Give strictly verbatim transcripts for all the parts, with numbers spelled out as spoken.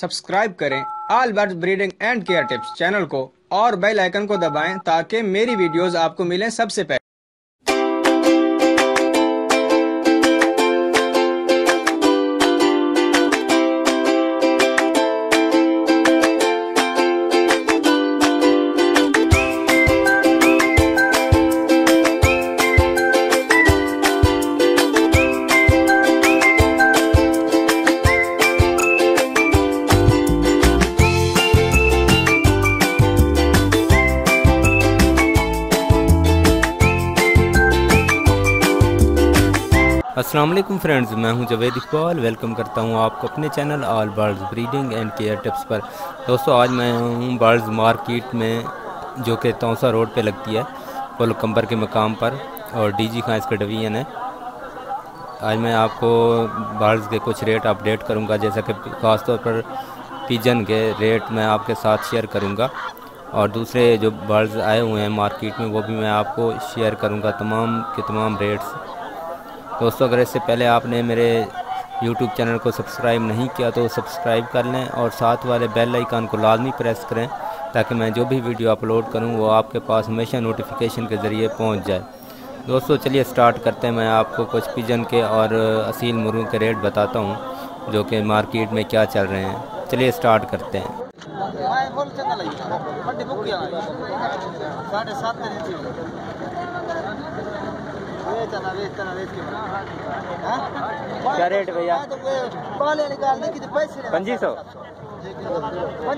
Subscribe करें all birds breeding and care tips channel को और बेल आइकन को दबाएं ताकि मेरी वीडियोस आपको मिलें सबसे पहले। अस्सलाम वालेकुम फ्रेंड्स, मैं हूं जावेद इकबाल। वेलकम करता हूं आपको अपने channel all birds breeding and care tips पर। दोस्तों, आज मैं हूं बर्ड्स मार्केट में जो कि तौसा रोड पे लगती है, पुल कम्बर के मकाम पर, और डीजी खान इसका डिवीज़न है। आज मैं आपको बर्ड्स के कुछ रेट अपडेट करूंगा, जैसा कि ख़ास तौर पर पिजन के रेट मैं आपके साथ शेयर करूँगा, और दूसरे जो बर्ड्स आए हुए हैं मार्केट में वो भी मैं आपको शेयर करूँगा, तमाम के तमाम रेट्स। दोस्तों, अगर इससे पहले आपने मेरे यूट्यूब चैनल को सब्सक्राइब नहीं किया तो सब्सक्राइब कर लें और साथ वाले बेल आइकन को लाजमी प्रेस करें ताकि मैं जो भी वीडियो अपलोड करूं वो आपके पास हमेशा नोटिफिकेशन के ज़रिए पहुंच जाए। दोस्तों, चलिए स्टार्ट करते हैं। मैं आपको कुछ पिजन के और असील मुर्गों के रेट बताता हूं जो कि मार्केट में क्या चल रहे हैं। चलिए स्टार्ट करते हैं। क्या रेट भैया? पच्चीस सौ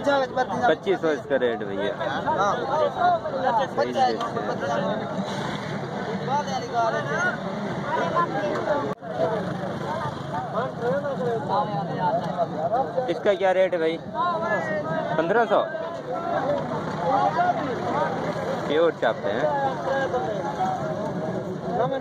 पच्चीस सौ इसका रेट भैया। इसका क्या रेट है भाई? पंद्रह सौ। प्योर चापते हैं। इसका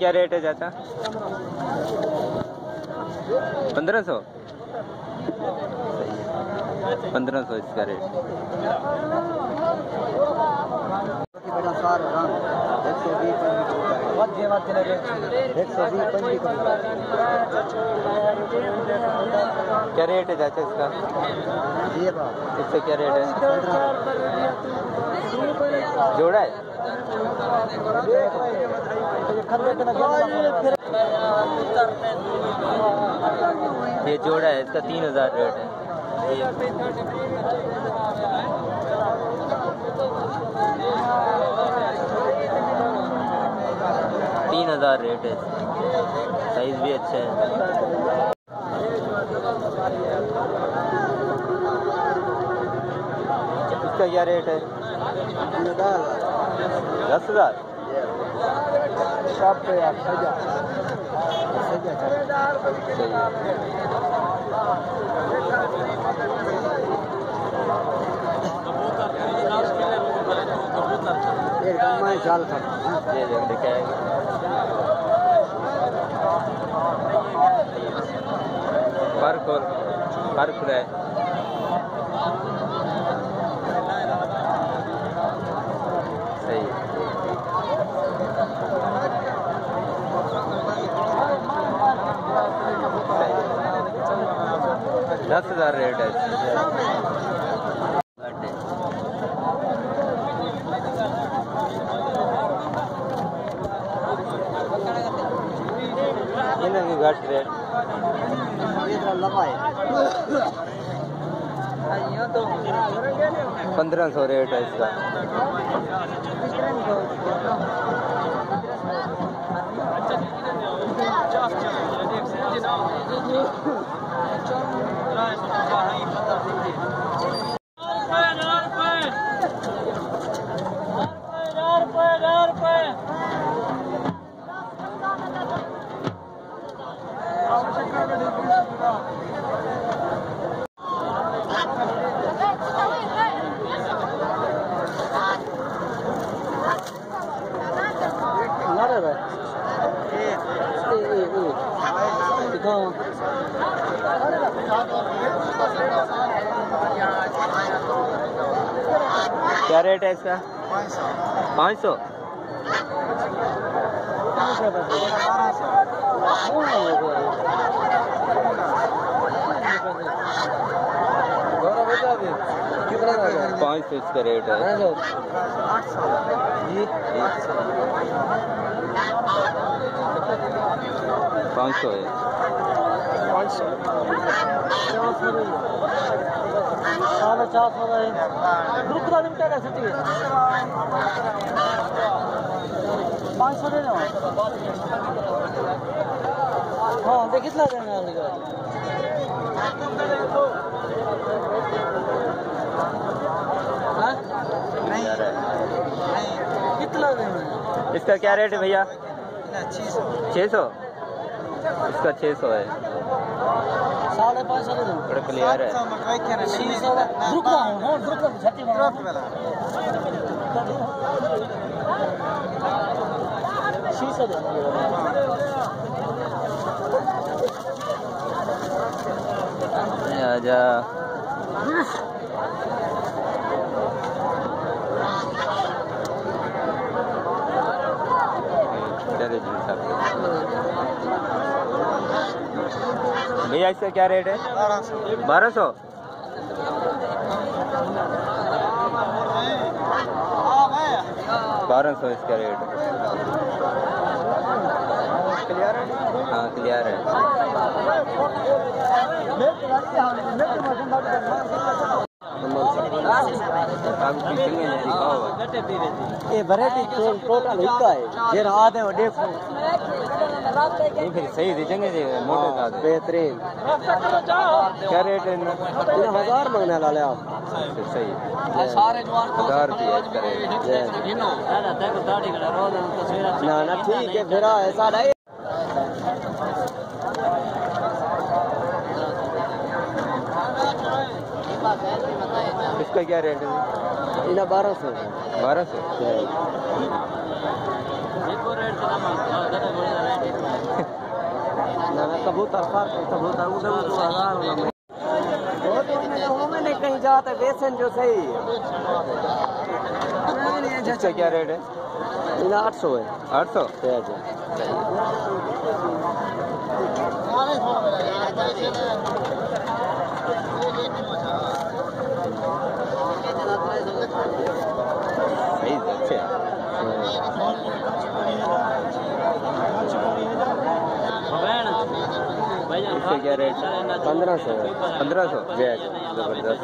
क्या रेट है चाचा? पंद्रह सौ पंद्रह सौ इसका रेट। क्या रेट है चाचा इसका? इससे क्या रेट है? जोड़ा है। ये जोड़ा है, इसका तीन हजार रेट है, तीन हजार रेट है। साइज भी अच्छा है। इसका क्या रेट है? दस हजार। जाल था ये दिखाएगा। फर्क और फर्क है। सही है। दस हजार रेट है। घट रेट पंद्रह सौ रेट है इसका। क्या रेट है इसका? पाँच सौ। पाँच सौ इसका रेट है। पाँच सौ है। साढ़े चार सौ है। पाँच सौ देना हाँ देखिए कितना देना इसका क्या रेट है भैया? छः सौ। इसका छः सौ है। साढ़े पाँच सौ बड़ा क्लियर है। आजा भैया इसका क्या रेट है? बारह सौ। बारह सौ इसका रेट। क्लियर है? हाँ क्लियर है। ये वैरायटी टोल टोल लिखता है ये रात है वो देखो नहीं फिर सही दीजेंगे जी मोटे का बेहतरीन। क्या रेट है? हजार मांगने वाले आप सही सारे जवान हजार रुपये ना ना ठीक है फिर ऐसा नहीं इसका क्या रेट है? इना बारह सौ। बारह सौ मैंने कहीं जाते बेसन जो सही है। इसका क्या रेट है? इना आठ सौ है। आठ सौ क्या रेट? पंद्रह सौ। पंद्रह सौ जय जबरदस्त।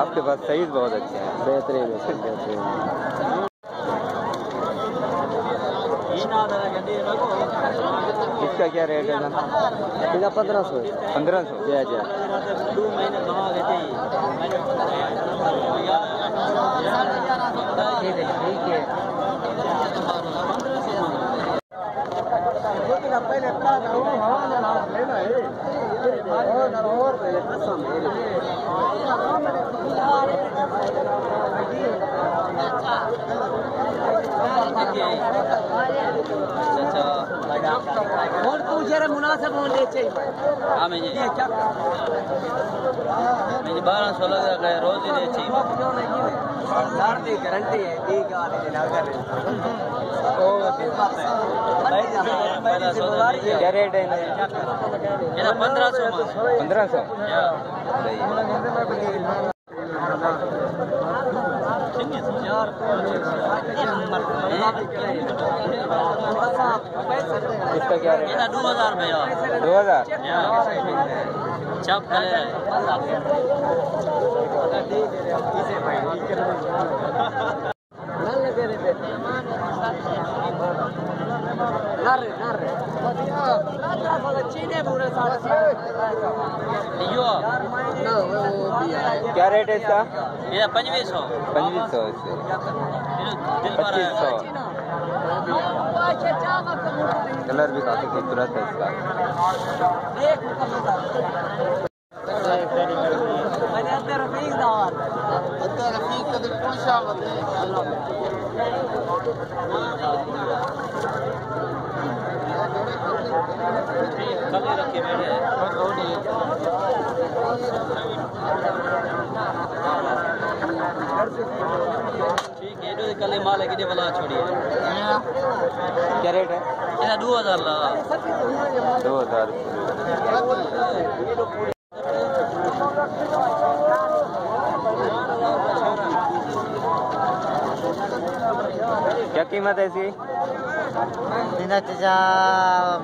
आपके पास साइज बहुत अच्छे हैं। बेहतरीन बेहतरीन। इसका क्या रेट है? पंद्रह सौ। पंद्रह सौ जय जय। ठीक है पहले लेना है और पूछे रहे मुनासिब होने देते हैं। बारह सोलह का रोज ही देते हैं। गारंटी गारंटी है ठीक है जनाब। ओ क्या रेट है? मेरा पंद्रह सौ। पंद्रह सौ इसका क्या रेट है? दो हजार भैया। दो हजार जब क्या रेट है इसका? ये पंजीस सौ। पंजीस सौ पच्चीस सौ। कलर भी काफी खूबसूरत है इसका। कल माल है बला छोड़िए क्या रेट है इधर दो हज़ार ला दो हज़ार क्या कीमत है इसकी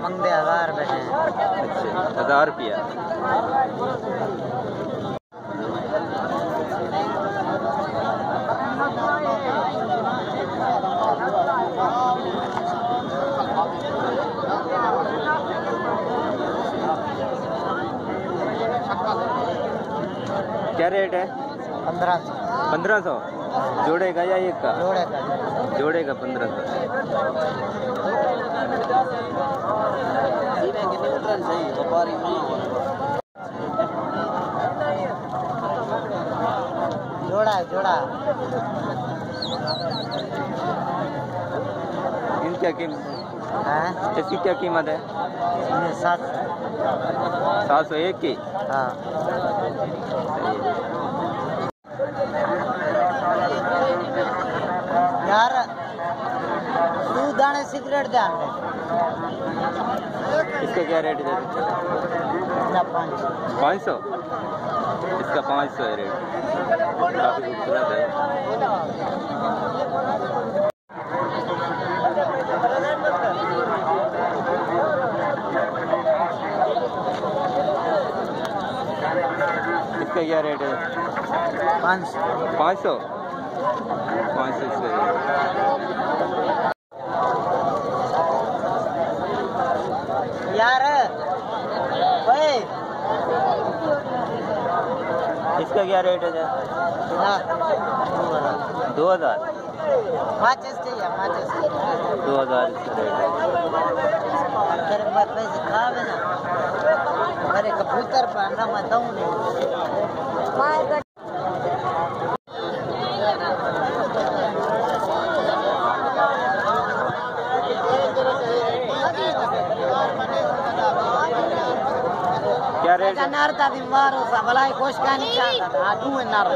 मंगते हजार रुपये अच्छा हजार रुपया क्या रेट है पंद्रह सौ पंद्रह सौ जोड़ेगा या एक का जोड़ेगा जोड़ेगा पंद्रह सौ जोड़ा जोड़ा इनकी कीमत इसकी क्या कीमत है सात सात सौ एक की हाँ यार तू दाने सिगरेट दे इसका क्या रेट है पाँच सौ इसका पाँच सौ है रेट काफी खूबसूरत है इसका क्या रेट है पाँच सौ पाँच सौ पाँच सौ इसका यार भाई इसका क्या रेट है दो हज़ार दो हज़ार अरे कबूतर पालना मत हूँ नहीं क्या रेट नार था बीमार हो सा भलाई खुश का नहीं चाहता आदू में नार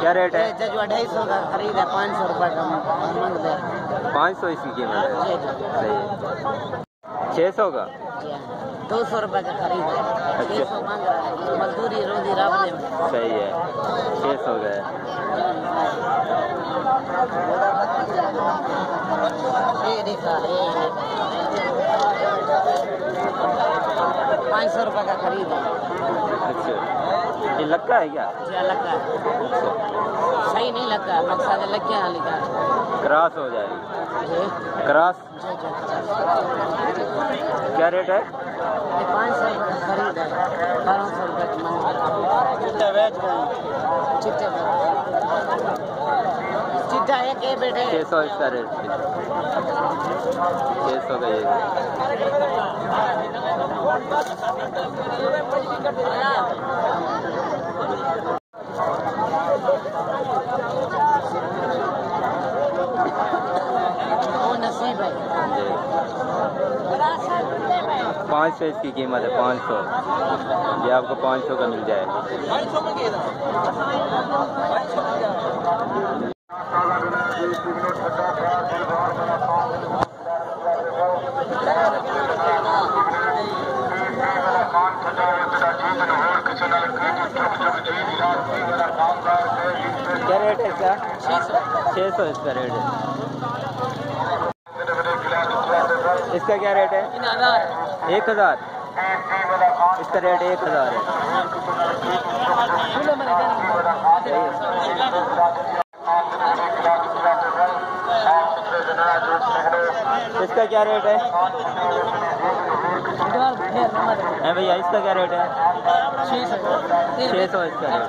क्या रेट है जजवा ढाई सौ का खरीदा पाँच सौ रुपये का मांग दे पाँच सौ इसी की है छः सौ का दो सौ रुपये का खरीद है छः सौ मांग रहा है मजदूरी रोजी रावले में सही है छः सौ का पाँच सौ रुपये का खरीद है अच्छा ये लक्का है क्या जी लक्का सही नहीं लक्का मकसद लक्का लिखा क्रॉस हो जाएगी क्रॉस क्या रेट है पाँच सौ रुपये का खरीद है बारह सौ रुपये की मांग चिट्टा चिट्टा है के बेटे छः सौ इसका रेट छः सौ का ये पाँच सौ इसकी कीमत है पाँच सौ ये आपको पाँच सौ का मिल जाएगा क्या रेट है इसका छः सौ इसका रेट है इसका क्या रेट है एक हज़ार इसका रेट एक हज़ार है इसका क्या रेट है है भैया इसका क्या रेट है छः सौ इसका रेट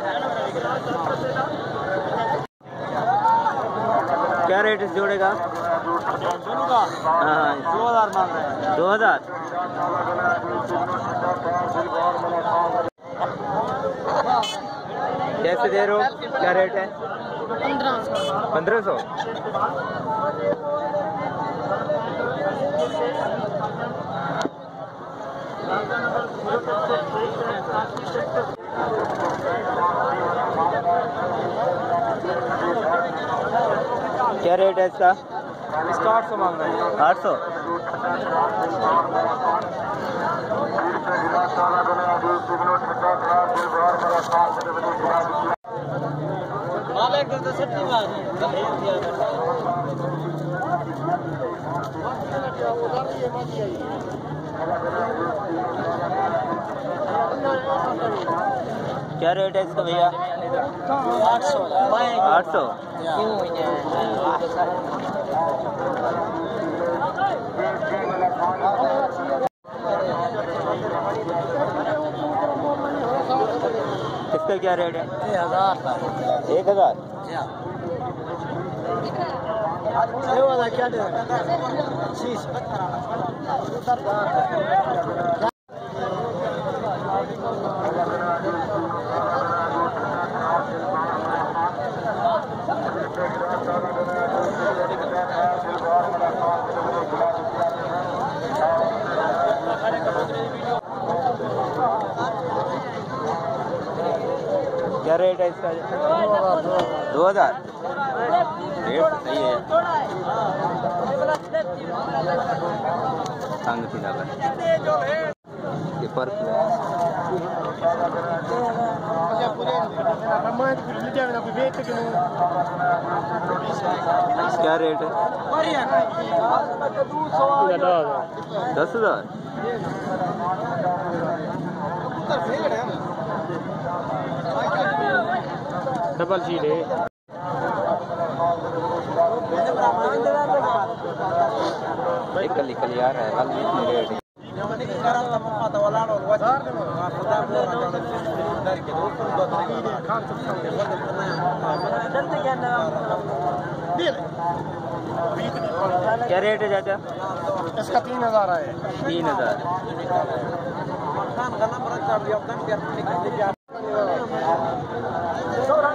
क्या रेट इस जोड़े का हाँ दो हज़ार मांग रहे हैं दो हज़ार कैसे दे रहे हो क्या रेट है पंद्रह सौ क्या रेट है इसका? इसका आठ सौ मांग रहे हैं। आठ सौ क्या रेट है इसका भैया? आठ सौ आठ सौ इसका क्या रेट है? एक हजार क्या देगा? क्या रेट है इसका? दो हजार रेट सही है। संग पीना पर क्या रेट है? दस हजार डबल जी ले। निकल निकल यार है कल इतनी रेट क्या रेट है चाचा? इसका तीन हजार है। तीन हजार क्या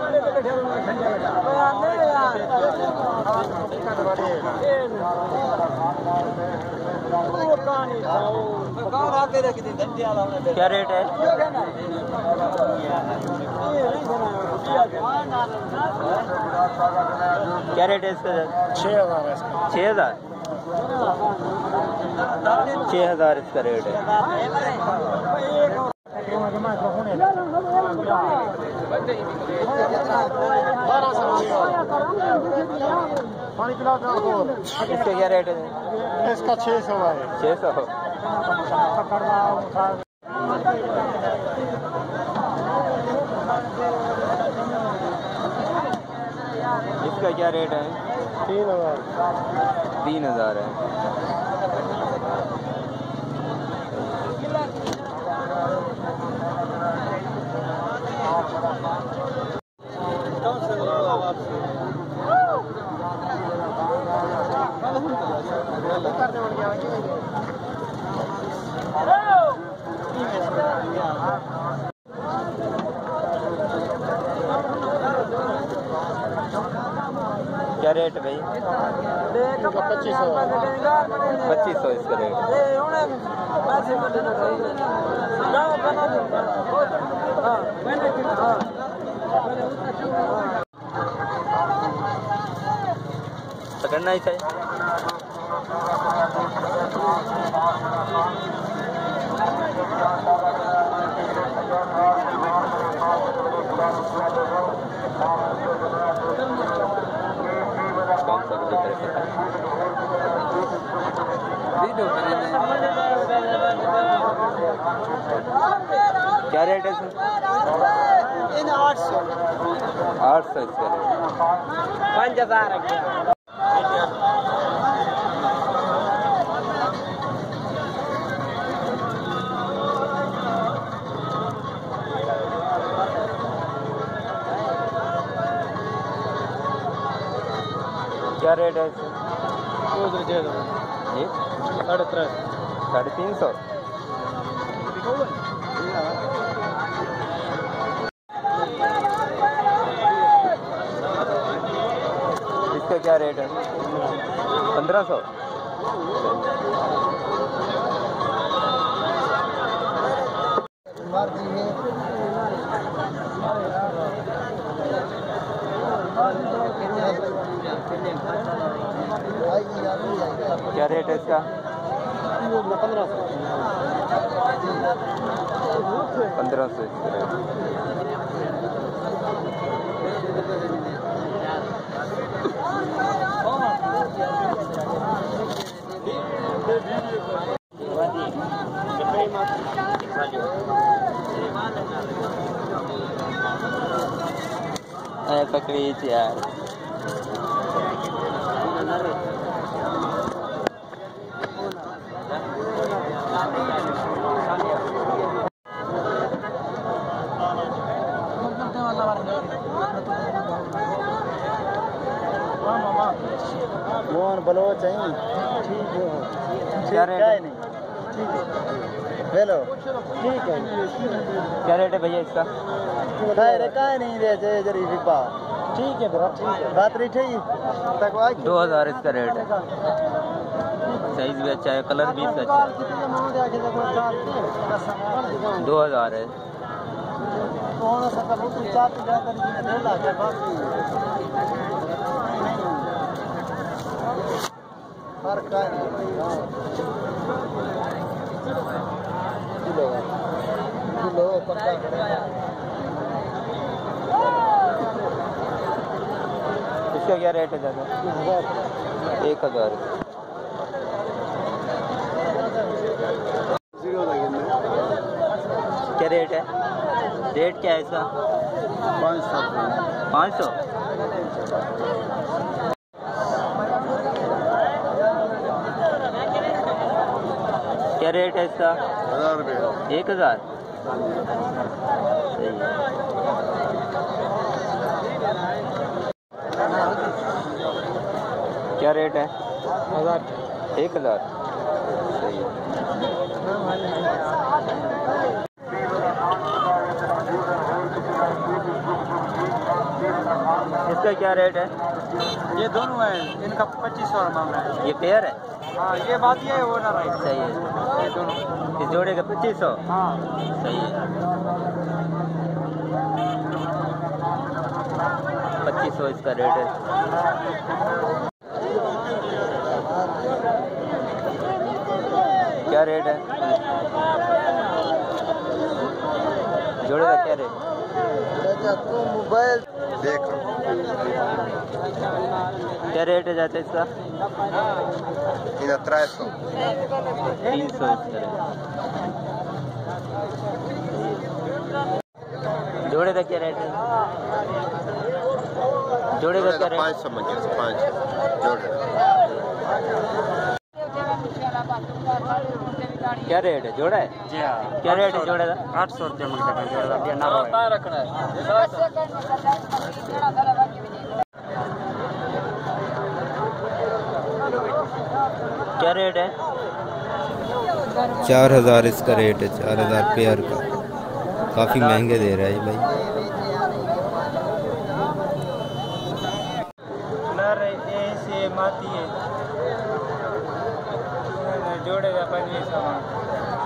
रेट है? क्या रेट है इसका? छः हजार छः हजार छः हजार इसका रेट है। इसका क्या रेट है? इसका छः सौ है। छः सौ इसका क्या रेट है? तीन हजार तीन हजार है। क्या रेट भाई? पच्चीस सौ पच्चीस सौ इसका रेट। पकड़ना ही चाहिए। क्या रेट है सर? आठ सौ आठ सौ इसका रेट। पाँच हजार क्या रेट है सर? साढ़े त्रे साढ़े तीन सौ इसका क्या रेट है? पंद्रह सौ रेट है इसका? पंद्रह सौ। पकड़ी यार। बलोच है ठीक है नहीं हेलो ठीक है। क्या रेट है भैया इसका? नहीं वैसे जरी विपा ठीक है भरा ठीक है बात रेट है ये दो हज़ार इसका रेट है। साइज भी अच्छा है, कलर भी इसका अच्छा। दो हज़ार है। इसका क्या रेट है दादा? एक हज़ार। क्या रेट है? रेट क्या है इसका? पाँच सौ। पाँच सौ। क्या रेट है इसका? हज़ार रुपये। एक हज़ार सही है। क्या रेट है? हज़ार। एक हज़ार सही है। इसका क्या रेट है? ये दोनों हैं, इनका पच्चीस सौ मांग रहा है। ये पेयर है? हाँ ये बात ये हो रहा है सही है। ये दोनों इस जोड़े का पच्चीस सौ सही है। पच्चीस सौ इसका रेट है। क्या रेट है जोड़े का? क्या रेट? मोबाइल देखो। क्या रेट है जाते इसका? इधर सौ। तीन सौ जोड़े का। क्या रेट है जोड़े का? क्या रेट? पाँच सौ मंजिल। पाँच जोड़े। क्या रेट है जोड़ा है? जी हाँ। क्या रेट है जोड़े का? आठ सौ रुपये रखना है। क्या रेट है? चार हज़ार इसका रेट है। चार हज़ार पेयर का। काफ़ी महंगे दे रहा है भाई। जोड़े का पच्चीस सौ।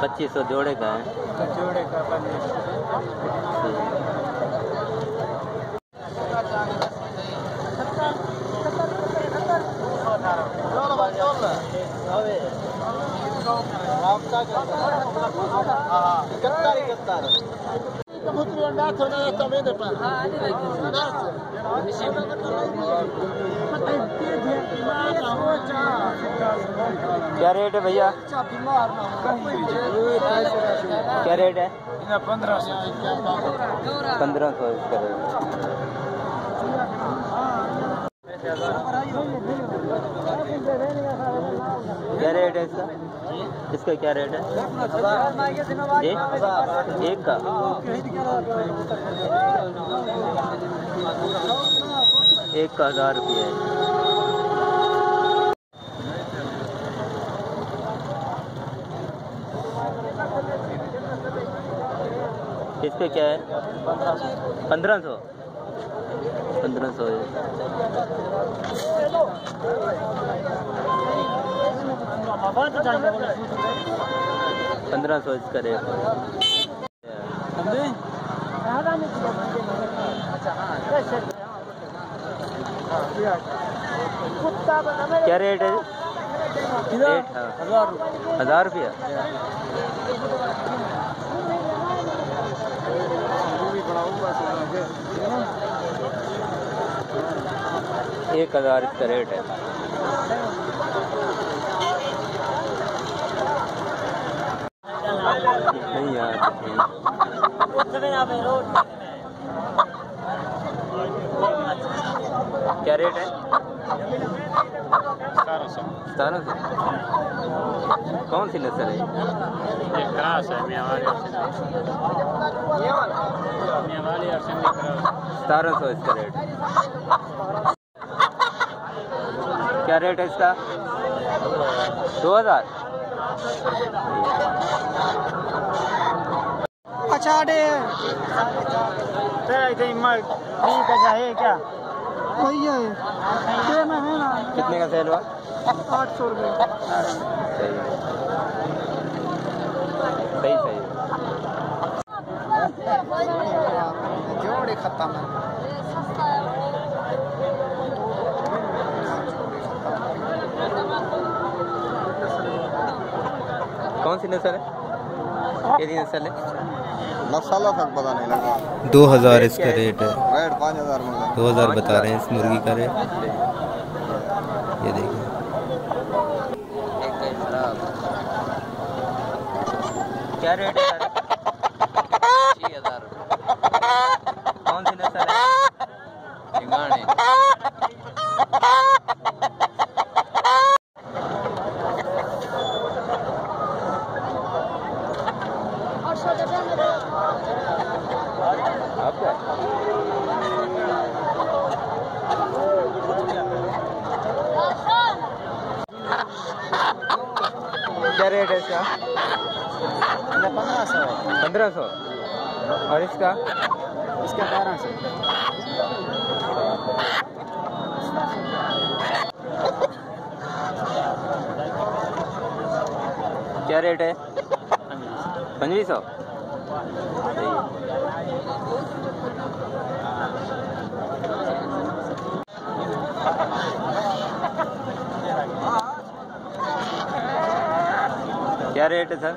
पच्चीस सौ जोड़े का है। जोड़े का पच्चीस सौ। क्या रेट है भैया? क्या रेट है? पंद्रह सौ। पंद्रह सौ इसका रेट। क्या रेट है इसका? इसका क्या रेट है? जी एक का। एक का हज़ार रुपये है। इसका क्या है? पंद्रह सौ। पंद्रह सौ। पंद्रह सौ इसका रेट। क्या रेट है? रेट है हज़ार रुपया। एक हज़ार इसका रेट है। नहीं यार क्या रेट है? सतारह सौ। कौन सी नस्ल है? ये क्रास है, सतारह सौ इसका रेट। क्या रेट है इसका? दो हजार। अच्छा है क्या? वही है। कितने का सेल हुआ? आठ सौ रुपये। सही सही जोड़े खत्म है। कौन सी नस्ल है? कैसी नस्ल है? मसाला तक पता नहीं लगा। दो हज़ार इसका रेट है। रेट पाँच हज़ार दो हज़ार बता रहे हैं इस मुर्गी का रेट। ये देखिए क्या रेट है? छः हज़ार। कौन सी नस्ल है? सिंगाने। क्या रेट है इसका? पंद्रह सौ। पंद्रह सौ और इसका? इसका बारह सौ। क्या रेट है? पंद्रह सौ। क्या रेट है सर?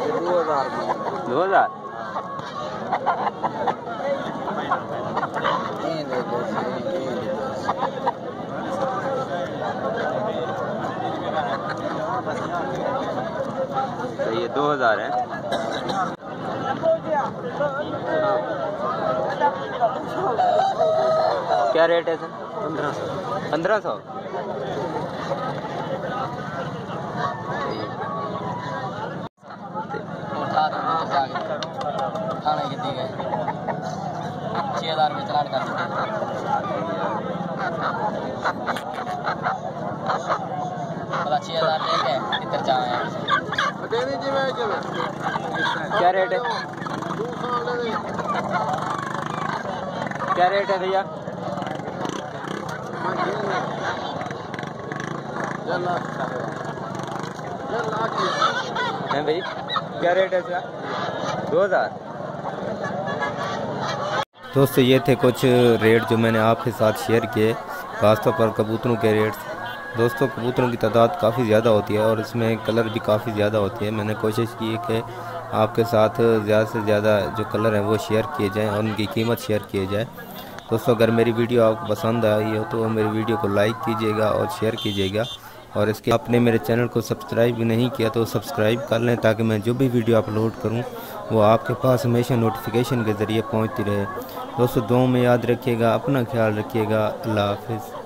दो हजार। दो हजार तो ये दो हजार है। क्या रेट है सर? पंद्रह सौ। पंद्रह सौ। क्या रेट है? क्या रेट है भैया? हैं भाई क्या रेट है इसका? दो हजार। दोस्तों ये थे कुछ रेट जो मैंने आपके साथ शेयर किए, खासतौर पर कबूतरों के रेट्स। दोस्तों कबूतरों की तादाद काफ़ी ज़्यादा होती है और इसमें कलर भी काफ़ी ज़्यादा होती है। मैंने कोशिश की कि आपके साथ ज़्यादा से ज़्यादा जो कलर हैं वो शेयर किए जाएं और उनकी कीमत शेयर किए जाए। दोस्तों अगर मेरी वीडियो आपको पसंद आई हो तो मेरी वीडियो को लाइक कीजिएगा और शेयर कीजिएगा, और इसके आपने मेरे चैनल को सब्सक्राइब भी नहीं किया तो सब्सक्राइब कर लें ताकि मैं जो भी वीडियो अपलोड करूँ वो आपके पास हमेशा नोटिफिकेशन के ज़रिए पहुँचती रहे। दोस्तों दुआओं में याद रखिएगा, अपना ख्याल रखिएगा। अल्लाह हाफिज़।